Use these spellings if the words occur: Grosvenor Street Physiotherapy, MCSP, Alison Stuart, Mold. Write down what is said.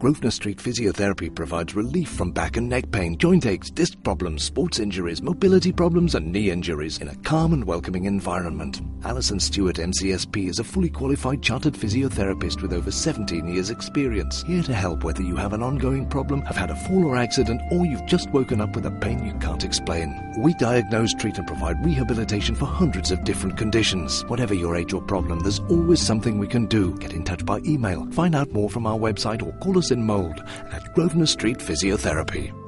Grosvenor Street Physiotherapy provides relief from back and neck pain, joint aches, disc problems, sports injuries, mobility problems and knee injuries in a calm and welcoming environment. Alison Stuart, MCSP, is a fully qualified chartered physiotherapist with over 17 years experience, here to help whether you have an ongoing problem, have had a fall or accident, or you've just woken up with a pain you can't explain. We diagnose, treat and provide rehabilitation for hundreds of different conditions. Whatever your age or problem, there's always something we can do. Get in touch by email, find out more from our website or call us in Mold at Grosvenor Street Physiotherapy.